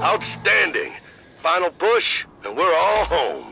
Outstanding. Final push, and we're all home.